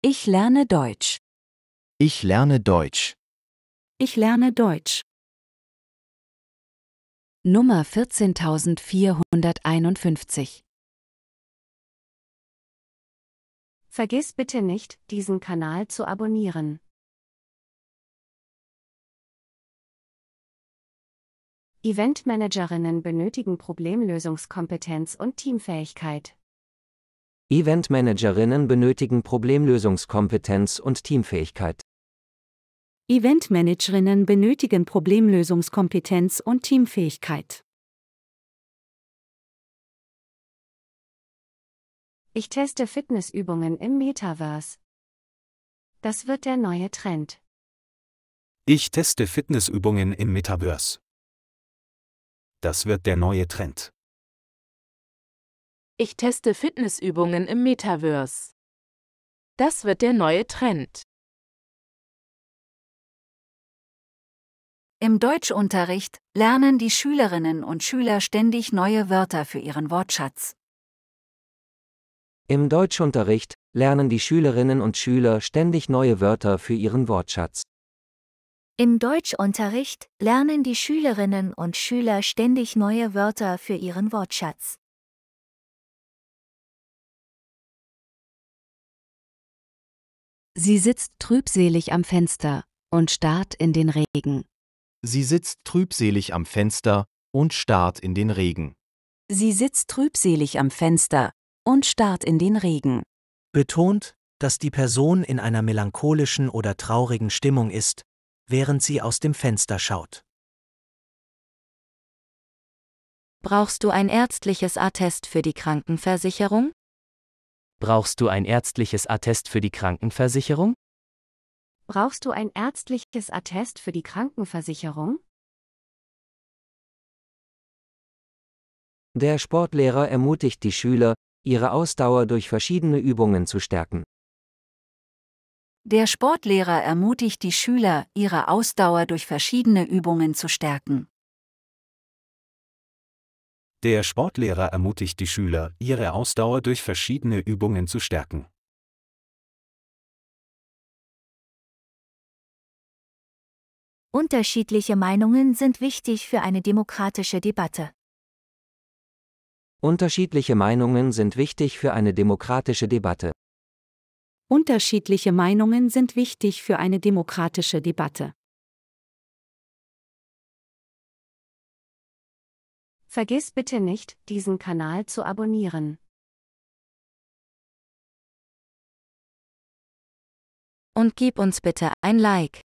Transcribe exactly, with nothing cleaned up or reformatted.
Ich lerne Deutsch. Ich lerne Deutsch. Ich lerne Deutsch. Nummer vierzehntausendvierhunderteinundfünfzig. Vergiss bitte nicht, diesen Kanal zu abonnieren. Eventmanagerinnen benötigen Problemlösungskompetenz und Teamfähigkeit. Eventmanagerinnen benötigen Problemlösungskompetenz und Teamfähigkeit. Eventmanagerinnen benötigen Problemlösungskompetenz und Teamfähigkeit. Ich teste Fitnessübungen im Metaverse. Das wird der neue Trend. Ich teste Fitnessübungen im Metaverse. Das wird der neue Trend. Ich teste Fitnessübungen im Metaverse. Das wird der neue Trend. Im Deutschunterricht lernen die Schülerinnen und Schüler ständig neue Wörter für ihren Wortschatz. Im Deutschunterricht lernen die Schülerinnen und Schüler ständig neue Wörter für ihren Wortschatz. Im Deutschunterricht lernen die Schülerinnen und Schüler ständig neue Wörter für ihren Wortschatz. Sie sitzt trübselig am Fenster und starrt in den Regen. Sie sitzt trübselig am Fenster und starrt in den Regen. Sie sitzt trübselig am Fenster und starrt in den Regen. Betont, dass die Person in einer melancholischen oder traurigen Stimmung ist, während sie aus dem Fenster schaut. Brauchst du ein ärztliches Attest für die Krankenversicherung? Brauchst du ein ärztliches Attest für die Krankenversicherung? Brauchst du ein ärztliches Attest für die Krankenversicherung? Der Sportlehrer ermutigt die Schüler, ihre Ausdauer durch verschiedene Übungen zu stärken. Der Sportlehrer ermutigt die Schüler, ihre Ausdauer durch verschiedene Übungen zu stärken. Der Sportlehrer ermutigt die Schüler, ihre Ausdauer durch verschiedene Übungen zu stärken. Unterschiedliche Meinungen sind wichtig für eine demokratische Debatte. Unterschiedliche Meinungen sind wichtig für eine demokratische Debatte. Unterschiedliche Meinungen sind wichtig für eine demokratische Debatte. Vergiss bitte nicht, diesen Kanal zu abonnieren. Und gib uns bitte ein Like.